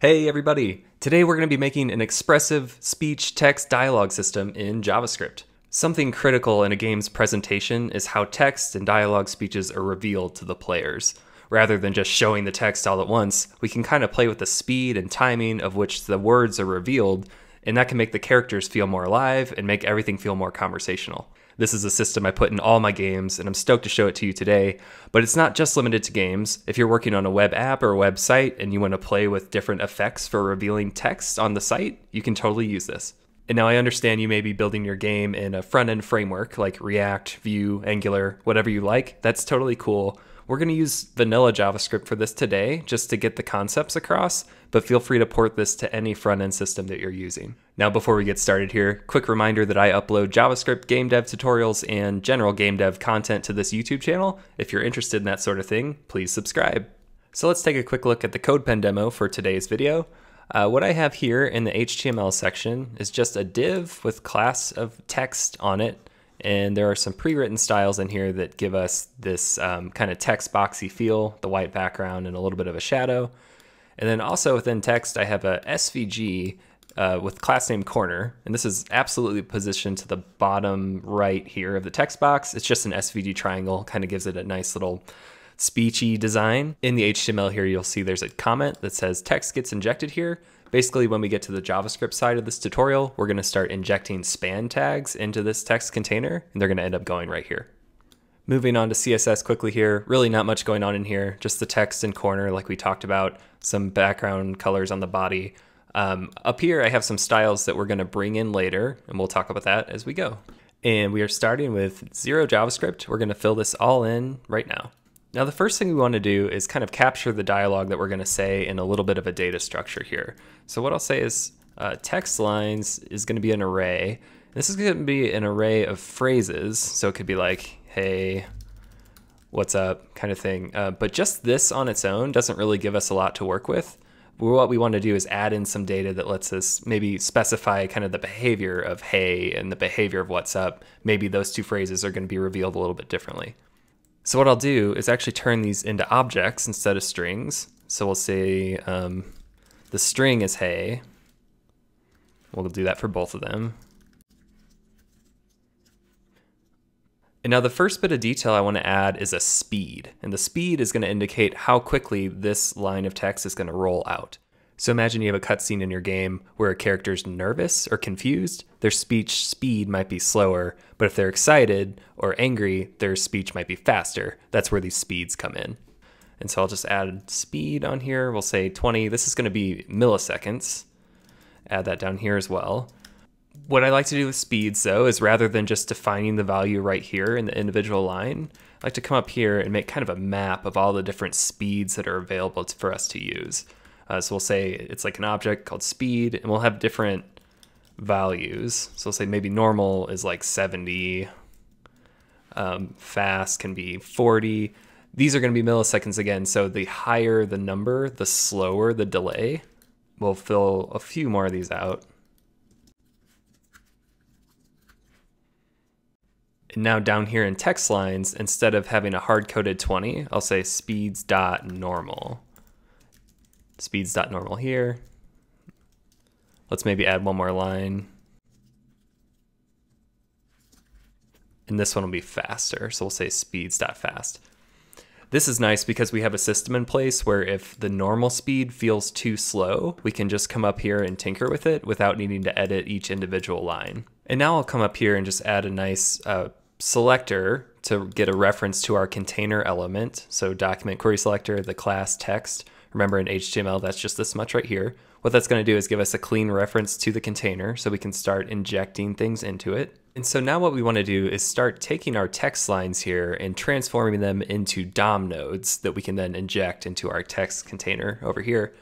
Hey everybody! Today we're going to be making an expressive speech-text dialogue system in JavaScript. Something critical in a game's presentation is how text and dialogue speeches are revealed to the players. Rather than just showing the text all at once, we can kind of play with the speed and timing of which the words are revealed, and that can make the characters feel more alive and make everything feel more conversational. This is a system I put in all my games, and I'm stoked to show it to you today. But it's not just limited to games. If you're working on a web app or a website and you want to play with different effects for revealing text on the site, you can totally use this. And now I understand you may be building your game in a front-end framework like React, Vue, Angular, whatever you like. That's totally cool. We're going to use vanilla JavaScript for this today, just to get the concepts across, but feel free to port this to any front-end system that you're using. Now, before we get started here, quick reminder that I upload JavaScript game dev tutorials and general game dev content to this YouTube channel. If you're interested in that sort of thing, please subscribe. So let's take a quick look at the CodePen demo for today's video. What I have here in the HTML section is just a div with class of text on it. And there are some pre-written styles in here that give us this kind of text boxy feel, the white background and a little bit of a shadow. And then also within text, I have a SVG with class name corner. And this is absolutely positioned to the bottom right here of the text box. It's just an SVG triangle, kind of gives it a nice little speechy design. In the HTML here, you'll see there's a comment that says text gets injected here. Basically, when we get to the JavaScript side of this tutorial, we're going to start injecting span tags into this text container, and they're going to end up going right here. Moving on to CSS quickly here, really not much going on in here, just the text and corner like we talked about, some background colors on the body. Up here, I have some styles that we're going to bring in later, and we'll talk about that as we go. And we are starting with 0 JavaScript. We're going to fill this all in right now. Now, the first thing we want to do is kind of capture the dialogue that we're going to say in a little bit of a data structure here. So what I'll say is text lines is going to be an array. This is going to be an array of phrases. So it could be like, hey, what's up kind of thing. But just this on its own doesn't really give us a lot to work with. What we want to do is add in some data that lets us maybe specify kind of the behavior of hey and the behavior of what's up. Maybe those two phrases are going to be revealed a little bit differently. So what I'll do is actually turn these into objects instead of strings. So we'll say the string is hey. We'll do that for both of them. And now the first bit of detail I want to add is a speed. And the speed is going to indicate how quickly this line of text is going to roll out. So imagine you have a cutscene in your game where a character's nervous or confused, their speech speed might be slower, but if they're excited or angry, their speech might be faster. That's where these speeds come in. And so I'll just add speed on here. We'll say 20. This is going to be milliseconds. Add that down here as well. What I like to do with speeds, though, is rather than just defining the value right here in the individual line, I like to come up here and make kind of a map of all the different speeds that are available for us to use. So we'll say it's like an object called speed, and we'll have different values. So we'll say maybe normal is like 70, fast can be 40. These are going to be milliseconds again, so the higher the number, the slower the delay. We'll fill a few more of these out. And now down here in text lines, instead of having a hard-coded 20, I'll say speeds.normal. Speeds.normal here. Let's maybe add one more line. And this one will be faster, so we'll say speeds.fast. This is nice because we have a system in place where if the normal speed feels too slow, we can just come up here and tinker with it without needing to edit each individual line. And now I'll come up here and just add a nice selector to get a reference to our container element. So document query selector, the class text. Remember in HTML, that's just this much right here. What that's going to do is give us a clean reference to the container so we can start injecting things into it. And so now what we want to do is start taking our text lines here and transforming them into DOM nodes that we can then inject into our text container over here.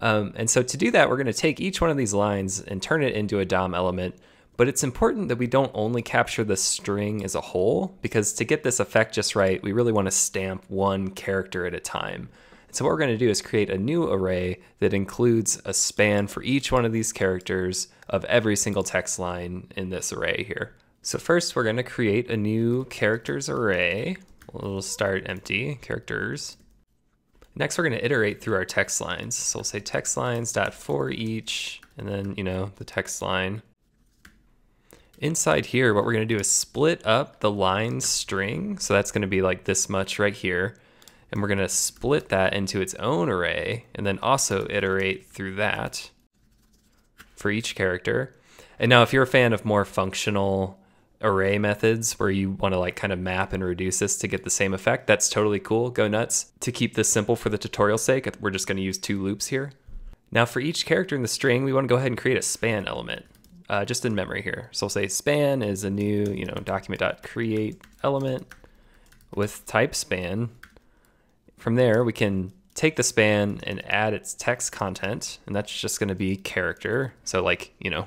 And so to do that, we're going to take each one of these lines and turn it into a DOM element. But it's important that we don't only capture the string as a whole, because to get this effect just right, we really want to stamp one character at a time. So what we're going to do is create a new array that includes a span for each one of these characters of every single text line in this array here. So first we're going to create a new characters array. We'll start empty characters. Next, we're going to iterate through our text lines. So we'll say text lines dot for each, and then, you know, the text line. Inside here, what we're going to do is split up the line string. So that's going to be like this much right here. And we're going to split that into its own array and then also iterate through that for each character. And now if you're a fan of more functional array methods where you want to like kind of map and reduce this to get the same effect, that's totally cool. Go nuts. To keep this simple for the tutorial's sake, we're just going to use two loops here. Now for each character in the string, we want to go ahead and create a span element. Just in memory here. So we'll say span is a new, you know, document.create element with type span. From there, we can take the span and add its text content, and that's just going to be character. So like, you know,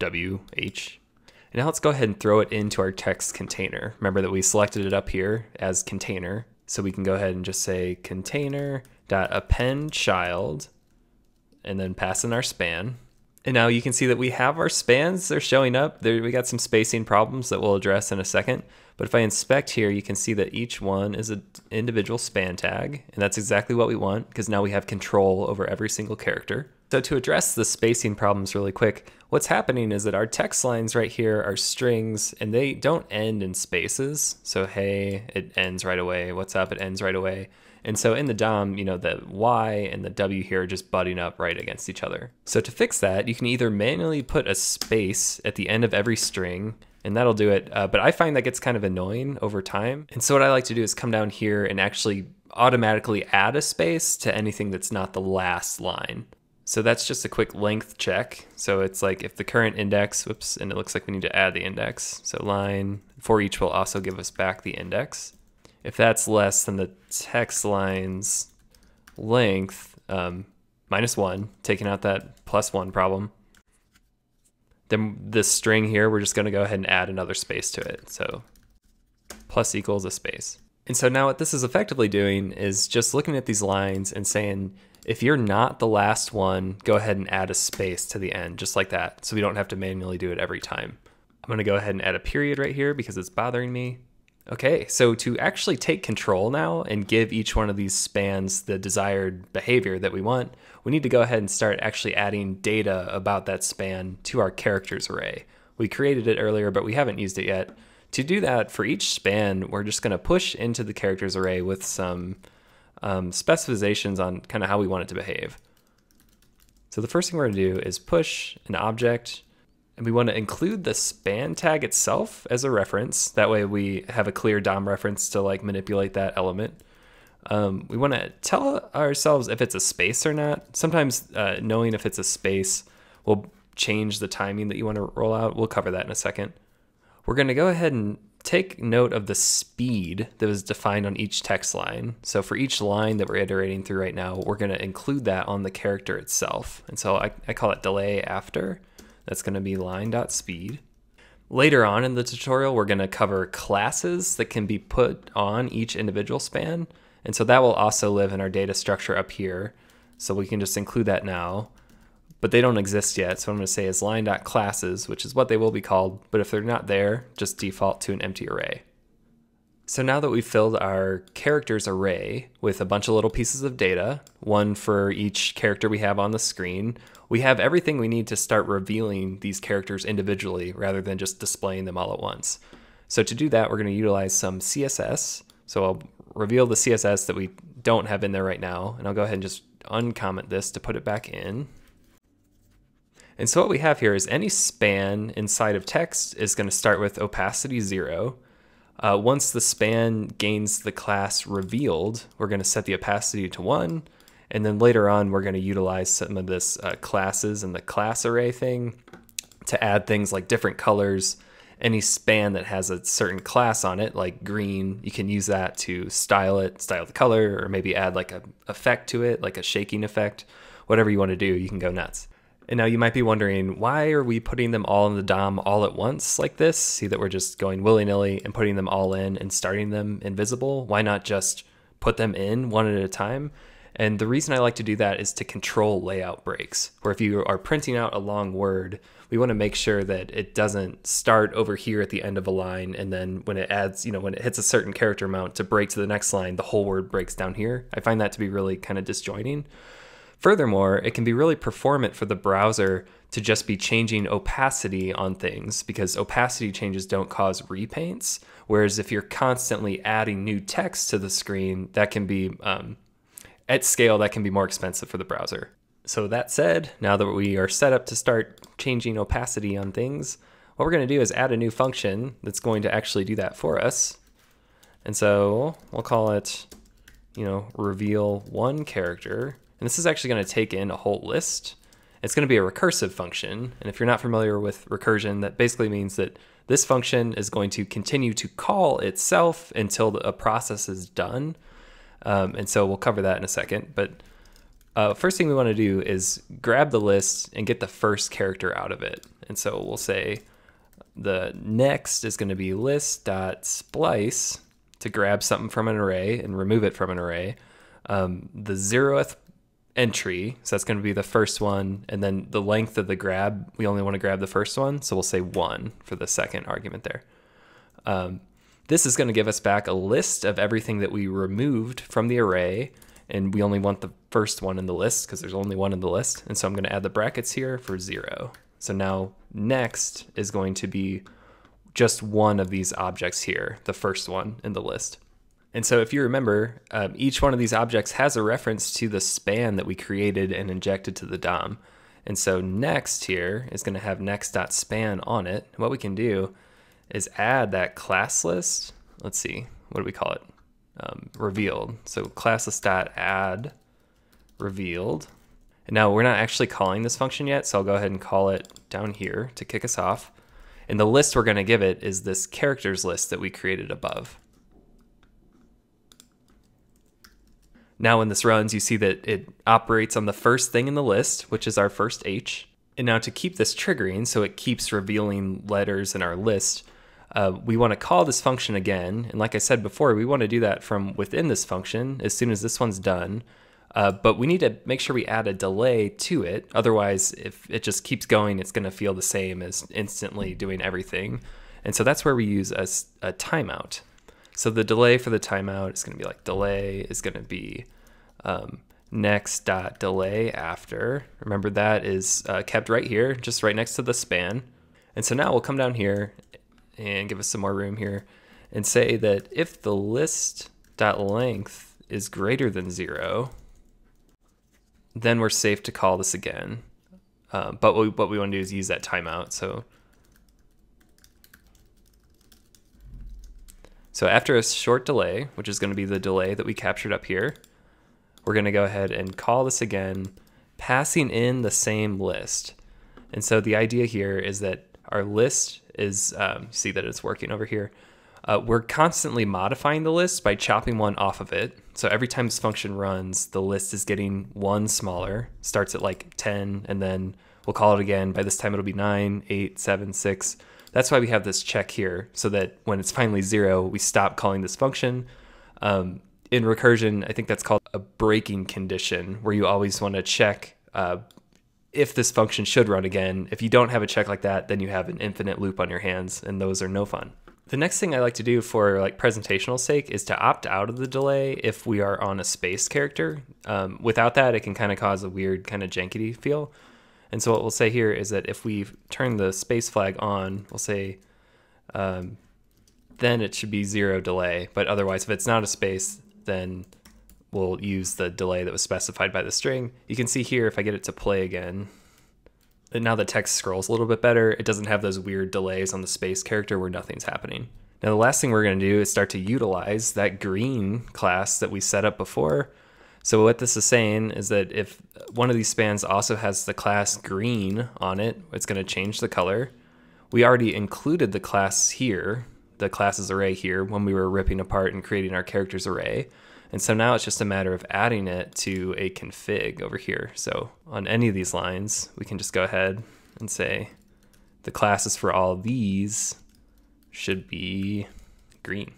WH. And now let's go ahead and throw it into our text container. Remember that we selected it up here as container. So we can go ahead and just say container.append child and then pass in our span. And now you can see that we have our spans, they're showing up. We got some spacing problems that we'll address in a second. But if I inspect here, you can see that each one is an individual span tag, and that's exactly what we want because now we have control over every single character. So to address the spacing problems really quick, what's happening is that our text lines right here are strings and they don't end in spaces. So hey, it ends right away. What's up, it ends right away. And so in the DOM, you know, the Y and the W here are just butting up right against each other. So to fix that, you can either manually put a space at the end of every string, and that'll do it. But I find that gets kind of annoying over time. And so what I like to do is come down here and actually automatically add a space to anything that's not the last line. So that's just a quick length check. So it's like if the current index, whoops, and it looks like we need to add the index. So line for each will also give us back the index. If that's less than the text line's length, -1, taking out that +1 problem, then this string here, we're just gonna go ahead and add another space to it. So + = a space. And so now what this is effectively doing is just looking at these lines and saying, if you're not the last one, go ahead and add a space to the end, just like that. So we don't have to manually do it every time. I'm gonna go ahead and add a period right here because it's bothering me. Okay, so to actually take control now and give each one of these spans the desired behavior that we want, we need to go ahead and start actually adding data about that span to our characters array. We created it earlier, but we haven't used it yet. To do that, for each span, we're just going to push into the characters array with some specifications on kind of how we want it to behave. So the first thing we're going to do is push an object, and we want to include the span tag itself as a reference. That way we have a clear DOM reference to like manipulate that element. We want to tell ourselves if it's a space or not. Sometimes knowing if it's a space will change the timing that you want to roll out. We'll cover that in a second. We're going to go ahead and take note of the speed that was defined on each text line. So for each line that we're iterating through right now, we're going to include that on the character itself. And so I call it delay after. That's going to be line.speed. Later on in the tutorial, we're going to cover classes that can be put on each individual span. And so that will also live in our data structure up here. So we can just include that now, but they don't exist yet. So I'm going to say is line.classes, which is what they will be called. But if they're not there, just default to an empty array. So now that we've filled our characters array with a bunch of little pieces of data, one for each character we have on the screen, we have everything we need to start revealing these characters individually rather than just displaying them all at once. So to do that, we're going to utilize some CSS. So I'll reveal the CSS that we don't have in there right now, and I'll go ahead and just uncomment this to put it back in. And so what we have here is any span inside of text is going to start with opacity 0. Once the span gains the class revealed, we're going to set the opacity to 1. And then later on, we're going to utilize some of this classes and the class array thing to add things like different colors. Any span that has a certain class on it, like green, you can use that to style it, style the color, or maybe add like an effect to it, like a shaking effect. Whatever you want to do, you can go nuts. And now you might be wondering, why are we putting them all in the DOM all at once like this? See that we're just going willy-nilly and putting them all in and starting them invisible? Why not just put them in one at a time? And the reason I like to do that is to control layout breaks, where if you are printing out a long word, we want to make sure that it doesn't start over here at the end of a line, and then when it adds, you know, when it hits a certain character amount to break to the next line, the whole word breaks down here. I find that to be really kind of disjointing. Furthermore, it can be really performant for the browser to just be changing opacity on things, because opacity changes don't cause repaints. Whereas if you're constantly adding new text to the screen, that can be, at scale, that can be more expensive for the browser. So that said, now that we are set up to start changing opacity on things, what we're going to do is add a new function that's going to actually do that for us. And so we'll call it, you know, reveal one character. And this is actually going to take in a whole list. It's going to be a recursive function. And if you're not familiar with recursion, that basically means that this function is going to continue to call itself until a process is done. And so we'll cover that in a second. But first thing we want to do is grab the list and get the first character out of it. And so we'll say the next is going to be list.splice to grab something from an array and remove it from an array. The 0th entry, so that's going to be the first one, and then the length of the grab, we only want to grab the first one, so we'll say 1 for the second argument there. This is going to give us back a list of everything that we removed from the array, and we only want the first one in the list because there's only one in the list, and so I'm going to add the brackets here for 0. So now next is going to be just one of these objects here, the first one in the list. And so if you remember, each one of these objects has a reference to the span that we created and injected to the DOM. And so next here is going to have next.span on it. And what we can do is add that class list. Let's see, what do we call it? Revealed. So class list.add revealed. And now we're not actually calling this function yet, so I'll go ahead and call it down here to kick us off. And the list we're going to give it is this characters list that we created above. Now when this runs, you see that it operates on the first thing in the list, which is our first H. And now to keep this triggering, so it keeps revealing letters in our list, we want to call this function again. And like I said before, we want to do that from within this function as soon as this one's done. But we need to make sure we add a delay to it. Otherwise, if it just keeps going, it's going to feel the same as instantly doing everything. And so that's where we use a timeout. So the delay for the timeout is going to be like delay is going to be next.delay after. Remember that is kept right here, just right next to the span. And so now we'll come down here and give us some more room here and say that if the list.length is greater than 0, then we're safe to call this again. But what we want to do is use that timeout. So after a short delay, which is going to be the delay that we captured up here, we're going to go ahead and call this again, passing in the same list. And so the idea here is that our list is, see that it's working over here. We're constantly modifying the list by chopping one off of it. So every time this function runs, the list is getting one smaller, starts at like 10, and then we'll call it again. By this time, it'll be 9, 8, 7, 6. That's why we have this check here, so that when it's finally 0, we stop calling this function. In recursion, I think that's called a breaking condition, where you always want to check if this function should run again. If you don't have a check like that, then you have an infinite loop on your hands, and those are no fun. The next thing I like to do for like presentational sake is to opt out of the delay if we are on a spaced character. Without that, it can kind of cause a weird kind of jankety feel. And so what we'll say here is that if we turn the space flag on, we'll say, then it should be 0 delay. But otherwise, if it's not a space, then we'll use the delay that was specified by the string. You can see here, if I get it to play again, and now the text scrolls a little bit better. It doesn't have those weird delays on the space character where nothing's happening. Now, the last thing we're going to do is start to utilize that green class that we set up before. So what this is saying is that if one of these spans also has the class green on it, it's going to change the color. We already included the class here, the classes array here, when we were ripping apart and creating our characters array. And so now it's just a matter of adding it to a config over here. So on any of these lines, we can just go ahead and say the classes for all these should be green.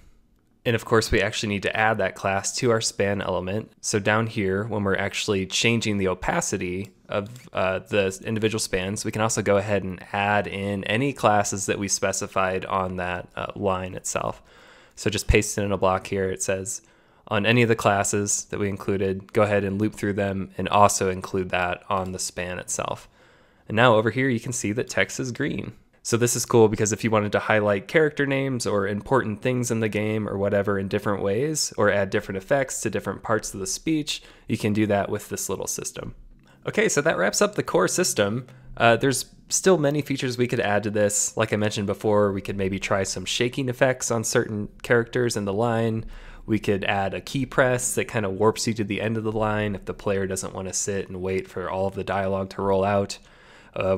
And of course, we actually need to add that class to our span element. So down here, when we're actually changing the opacity of the individual spans, we can also go ahead and add in any classes that we specified on that line itself. So just paste it in a block here. It says on any of the classes that we included, go ahead and loop through them and also include that on the span itself. And now over here, you can see that text is green. So this is cool because if you wanted to highlight character names or important things in the game or whatever in different ways, or add different effects to different parts of the speech, you can do that with this little system. Okay, so that wraps up the core system. There's still many features we could add to this. Like I mentioned before, we could maybe try some shaking effects on certain characters in the line. We could add a key press that kind of warps you to the end of the line if the player doesn't want to sit and wait for all of the dialogue to roll out.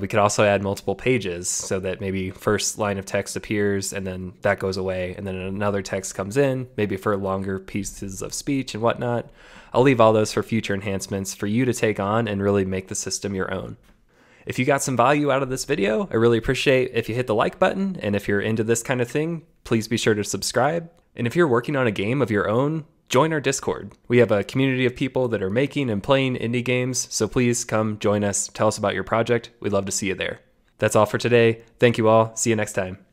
We could also add multiple pages so that maybe first line of text appears and then that goes away and then another text comes in, maybe for longer pieces of speech and whatnot. I'll leave all those for future enhancements for you to take on and really make the system your own. If you got some value out of this video, I really appreciate if you hit the like button, and if you're into this kind of thing, please be sure to subscribe. And if you're working on a game of your own, join our Discord. We have a community of people that are making and playing indie games, so please come join us, tell us about your project. We'd love to see you there. That's all for today. Thank you all. See you next time.